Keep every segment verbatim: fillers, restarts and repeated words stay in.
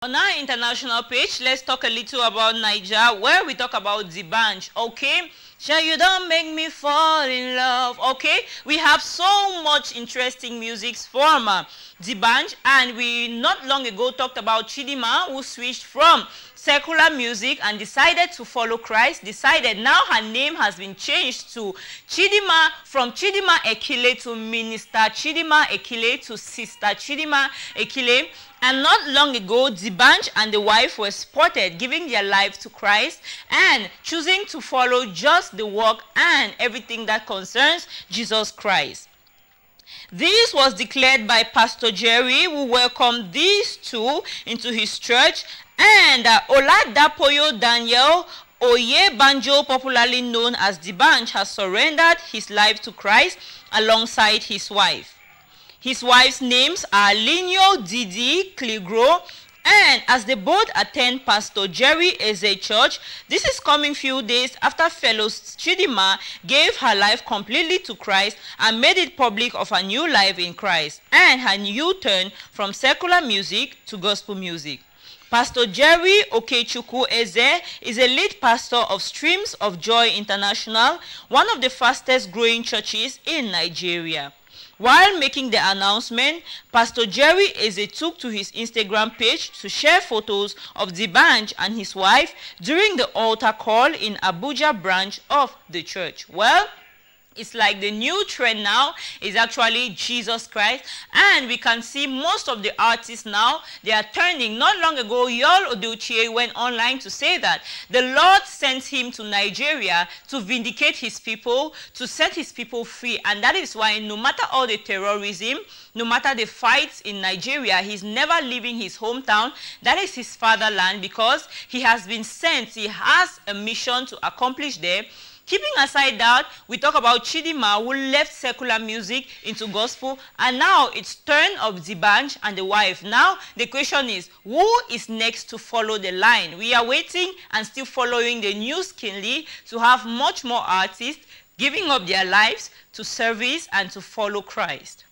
On our international page, let's talk a little about Naija, where we talk about D'Banj, okay? Sure, you don't make me fall in love, okay? We have so much interesting music from uh, D'Banj, and we not long ago talked about Chidinma, who switched from secular music and decided to follow Christ, decided now her name has been changed to Chidinma, from Chidinma Achille to Minister Chidinma Achille to Sister Chidinma Achille. And not long ago, D'Banj and the wife were spotted giving their life to Christ and choosing to follow just the work and everything that concerns Jesus Christ. This was declared by Pastor Jerry, who welcomed these two into his church, and uh, Oladapoyo Daniel Oyebanjo, popularly known as D'Banj, has surrendered his life to Christ alongside his wife. His wife's names are Lineo Didi Kilgrow, and as they both attend Pastor Jerry Eze Church, this is coming few days after fellow Chidinma gave her life completely to Christ and made it public of her new life in Christ and her new turn from secular music to gospel music. Pastor Jerry Okechukwu Eze is a lead pastor of Streams of Joy International, one of the fastest growing churches in Nigeria. While making the announcement, Pastor Jerry Eze took to his Instagram page to share photos of D'Banj and his wife during the altar call in Abuja branch of the church. Well, it's like the new trend now is actually Jesus Christ, and we can see most of the artists now, they are turning. Not long ago, Yul Edochie went online to say that the Lord sent him to Nigeria to vindicate his people, to set his people free, and that is why no matter all the terrorism, no matter the fights in Nigeria, he's never leaving his hometown. That is his fatherland, because he has been sent, he has a mission to accomplish there. Keeping aside that, we talk about Chidinma, who left secular music into gospel, and now it's turn of D'Banj and the wife. Now, the question is, who is next to follow the line? We are waiting and still following the new skinly to have much more artists giving up their lives to service and to follow Christ.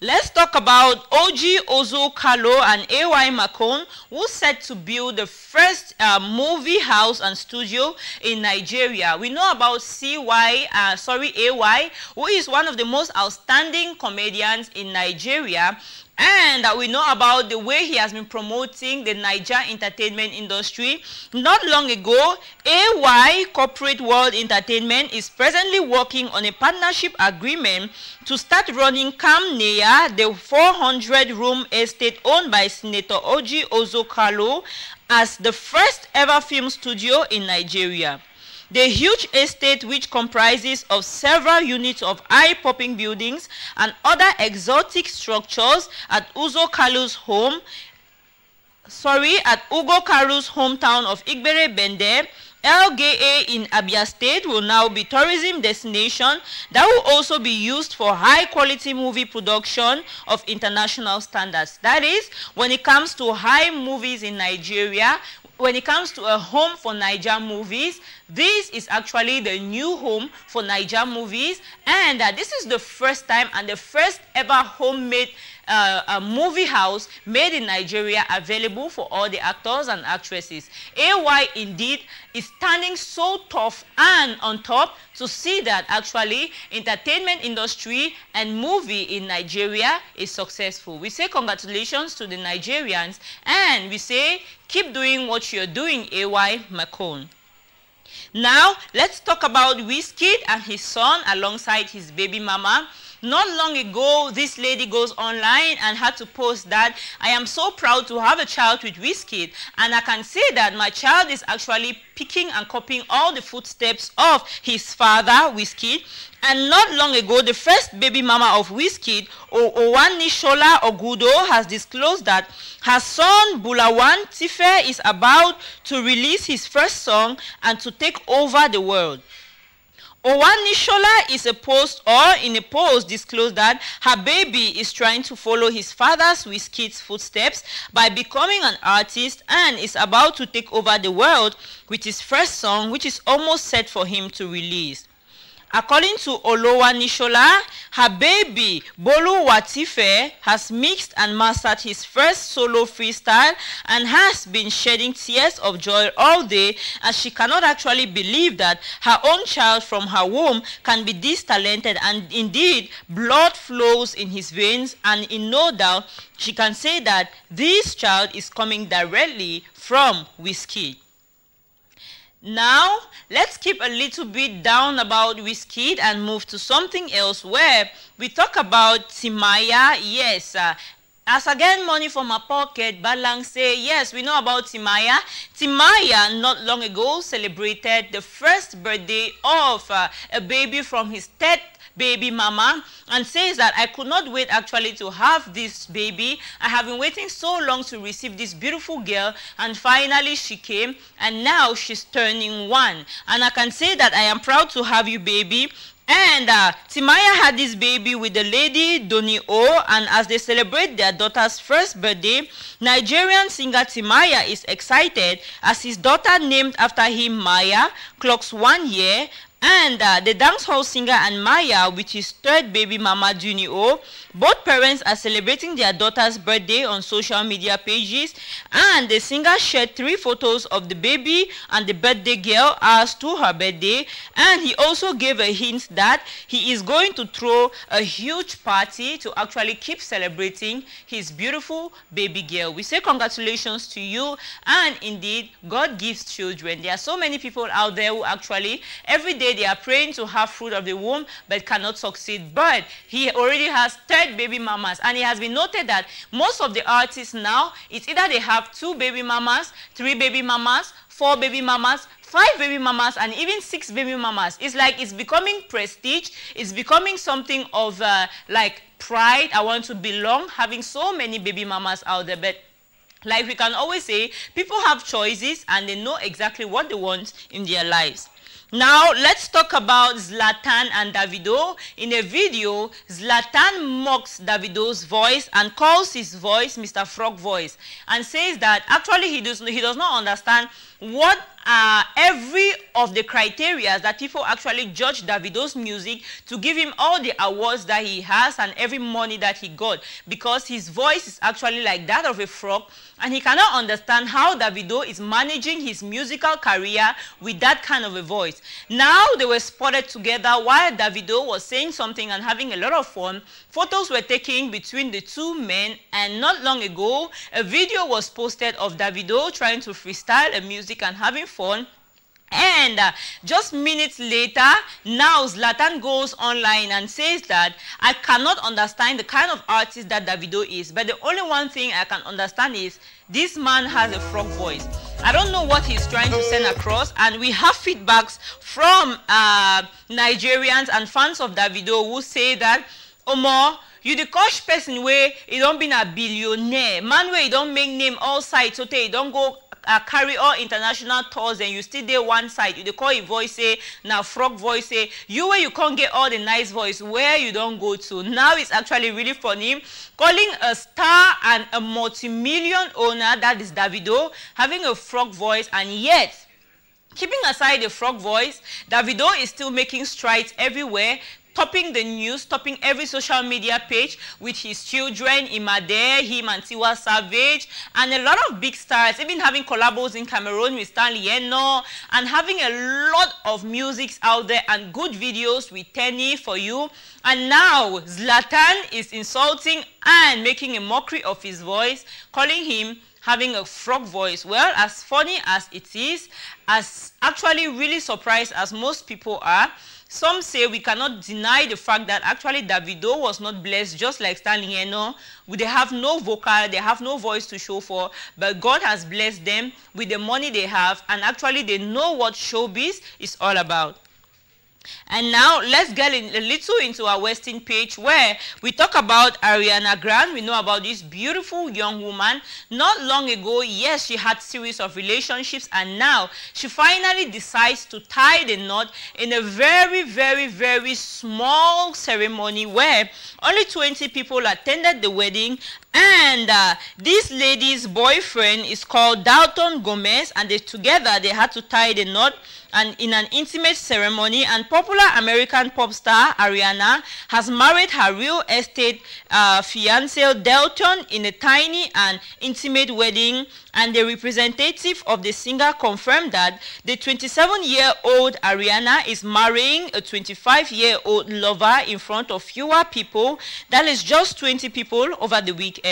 Let's talk about Orji Uzor Kalu and A Y Makun, who set to build the first uh, movie house and studio in Nigeria. We know about C Y, uh, sorry, A Y, who is one of the most outstanding comedians in Nigeria. And uh, we know about the way he has been promoting the Niger entertainment industry. Not long ago, A Y Corporate World Entertainment is presently working on a partnership agreement to start running Kam Nea, the four hundred room estate owned by Senator Orji Uzor Kalu, as the first ever film studio in Nigeria. The huge estate, which comprises of several units of eye-popping buildings and other exotic structures at Uzor Kalu's home, sorry, at Ugo Kalu's hometown of Igbere Bende, L G A in Abia State, will now be tourism destination that will also be used for high-quality movie production of international standards. That is, when it comes to high movies in Nigeria, when it comes to a home for Niger movies, this is actually the new home for Niger movies. And uh, this is the first time and the first ever homemade uh, a movie house made in Nigeria available for all the actors and actresses. A Y indeed is standing so tough and on top to see that actually entertainment industry and movie in Nigeria is successful. We say congratulations to the Nigerians, and we say keep doing what you're doing, A Y Makun. Now, let's talk about Wizkid and his son alongside his baby mama. Not long ago, this lady goes online and had to post that, I am so proud to have a child with Wizkid, and I can say that my child is actually picking and copying all the footsteps of his father, Wizkid. And not long ago, the first baby mama of Wizkid, Oluwanishola Ogudo, has disclosed that her son, Boluwatife, is about to release his first song and to take over the world. Oluwanishola is a post or in a post disclosed that her baby is trying to follow his father's Wizkid's footsteps by becoming an artist and is about to take over the world with his first song, which is almost set for him to release. According to Oluwanishola, her baby Boluwatife has mixed and mastered his first solo freestyle and has been shedding tears of joy all day, as she cannot actually believe that her own child from her womb can be this talented, and indeed blood flows in his veins, and in no doubt she can say that this child is coming directly from Wizkid. Now, let's keep a little bit down about Wizkid and move to something else where we talk about Timaya. Yes, uh, as again, money from my pocket, Balang say, yes, we know about Timaya. Timaya, not long ago, celebrated the first birthday of uh, a baby from his third baby mama, and says that I could not wait actually to have this baby. I have been waiting so long to receive this beautiful girl, and finally she came, and now she's turning one, and I can say that I am proud to have you, baby. And uh, Timaya had this baby with the lady Donnie O, and as they celebrate their daughter's first birthday, Nigerian singer Timaya is excited as his daughter, named after him, Maya, clocks one year. And uh, the dancehall singer and Maya, which is third baby mama Donnie O, both parents are celebrating their daughter's birthday on social media pages. And the singer shared three photos of the baby and the birthday girl as to her birthday. And he also gave a hint that he is going to throw a huge party to actually keep celebrating his beautiful baby girl. We say congratulations to you. And indeed, God gives children. There are so many people out there who actually, every day, they are praying to have fruit of the womb but cannot succeed. But he already has third baby mamas, and it has been noted that most of the artists now, it's either they have two baby mamas, three baby mamas, four baby mamas, five baby mamas, and even six baby mamas. It's like it's becoming prestige. It's becoming something of uh, like pride. I want to belong, having so many baby mamas out there. But like we can always say, people have choices and they know exactly what they want in their lives. Now, let's talk about Zlatan and Davido. In a video, Zlatan mocks Davido's voice and calls his voice Mister Frog Voice, and says that actually he does, he does not understand what are every of the criteria that people actually judge Davido's music to give him all the awards that he has and every money that he got, because his voice is actually like that of a frog, and he cannot understand how Davido is managing his musical career with that kind of a voice. Now, they were spotted together while Davido was saying something and having a lot of fun. Photos were taken between the two men, and not long ago, a video was posted of Davido trying to freestyle a music and having fun. And uh, just minutes later, now Zlatan goes online and says that I cannot understand the kind of artist that Davido is, but the only one thing I can understand is this man has a frog voice. I don't know what he's trying to send across, and we have feedbacks from uh, Nigerians and fans of Davido who say that, Omo, you the coach person where you don't been a billionaire, man where you don't make name all sides, so you don't go Uh, carry all international tours and you still there one side. You they call it voice say now frog voice say you where you can't get all the nice voice where you don't go to. Now it's actually really funny, calling a star and a multi-million owner, that is Davido, having a frog voice. And yet, keeping aside the frog voice, Davido is still making strides everywhere, topping the news, topping every social media page with his children, Imade, him and Tiwa Savage, and a lot of big stars, even having collabos in Cameroon with Stanley Enow, and having a lot of musics out there and good videos with Teni for you. And now, Zlatan is insulting and making a mockery of his voice, calling him having a frog voice. Well, as funny as it is, as actually really surprised as most people are, some say we cannot deny the fact that actually Davido was not blessed just like Stanley Enow. They have no vocal, they have no voice to show for, but God has blessed them with the money they have, and actually they know what showbiz is all about. And now let's get in a little into our Western page where we talk about Ariana Grande. We know about this beautiful young woman. Not long ago, yes, she had a series of relationships, and now she finally decides to tie the knot in a very, very, very small ceremony where only twenty people attended the wedding. And uh, this lady's boyfriend is called Dalton Gomez, and they together they had to tie the knot and in an intimate ceremony. And popular American pop star Ariana has married her real estate uh, fiancé Dalton in a tiny and intimate wedding, and the representative of the singer confirmed that the twenty-seven-year-old Ariana is marrying a twenty-five-year-old lover in front of fewer people, that is just twenty people, over the weekend.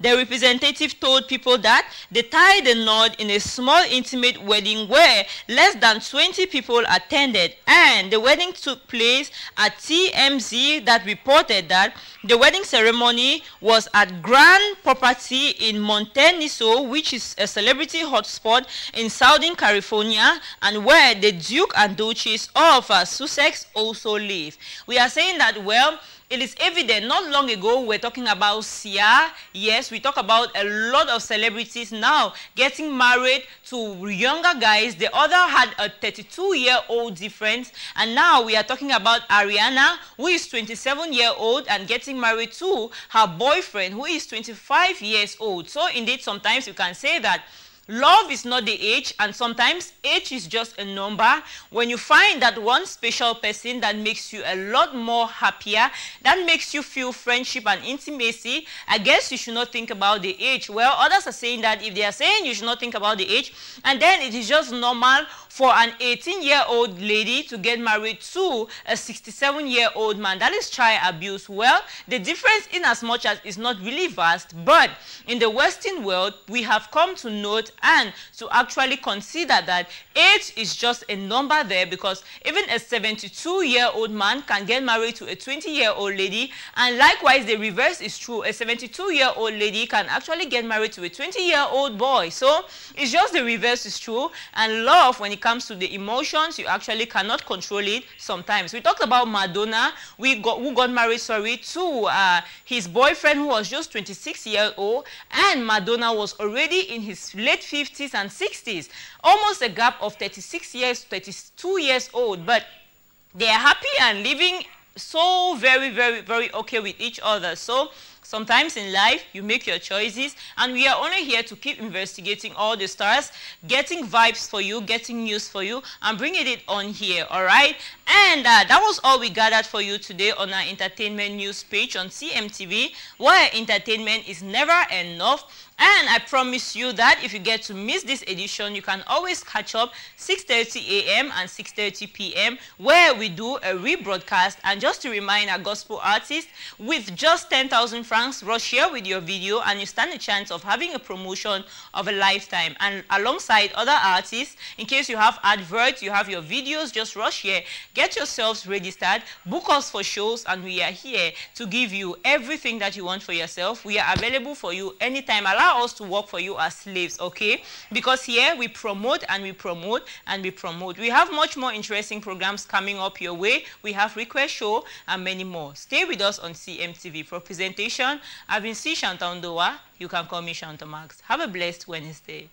The representative told people that they tied the knot in a small intimate wedding where less than twenty people attended, and the wedding took place at T M Z, that reported that the wedding ceremony was at Grand Property in Monteniso, which is a celebrity hotspot in Southern California, and where the Duke and Duchess of uh, Sussex also live. We are saying that, well, it is evident. Not long ago, we're talking about Sia. Yes, we talk about a lot of celebrities now getting married to younger guys. The other had a thirty-two-year-old difference. And now we are talking about Ariana, who is twenty-seven-year-old and getting married to her boyfriend, who is twenty-five years old. So indeed, sometimes you can say that love is not the age, and sometimes age is just a number. When you find that one special person that makes you a lot more happier, that makes you feel friendship and intimacy, I guess you should not think about the age. Well, others are saying that if they are saying you should not think about the age, and then it is just normal for an eighteen-year-old lady to get married to a sixty-seven-year-old man. That is child abuse. Well, the difference in as much as is not really vast, but in the Western world, we have come to note and to actually consider that age is just a number there, because even a seventy-two-year-old man can get married to a twenty-year-old lady, and likewise the reverse is true. A seventy-two-year-old lady can actually get married to a twenty-year-old boy. So it's just the reverse is true. And love, when it comes to the emotions, you actually cannot control it sometimes. We talked about Madonna, we got, who got married, sorry, to uh, his boyfriend who was just twenty-six years old, and Madonna was already in his late fifties and sixties, almost a gap of thirty-six years, thirty-two years old, but they are happy and living so very, very, very okay with each other. So sometimes in life, you make your choices, and we are only here to keep investigating all the stars, getting vibes for you, getting news for you, and bringing it on here, all right? And uh, that was all we gathered for you today on our entertainment news page on C M T V, where entertainment is never enough. And I promise you that if you get to miss this edition, you can always catch up six thirty a m and six thirty p m where we do a rebroadcast. And just to remind our gospel artists, with just ten thousand francs, rush here with your video and you stand a chance of having a promotion of a lifetime. And alongside other artists, in case you have adverts, you have your videos, just rush here, get yourselves registered, book us for shows, and we are here to give you everything that you want for yourself. We are available for you anytime. Allow us to work for you as slaves, okay? Because here we promote and we promote and we promote. We have much more interesting programs coming up your way. We have Request Show and many more. Stay with us on C M T V. For presentation, I've been C. Shantandoa. You can call me Shantamax. Have a blessed Wednesday.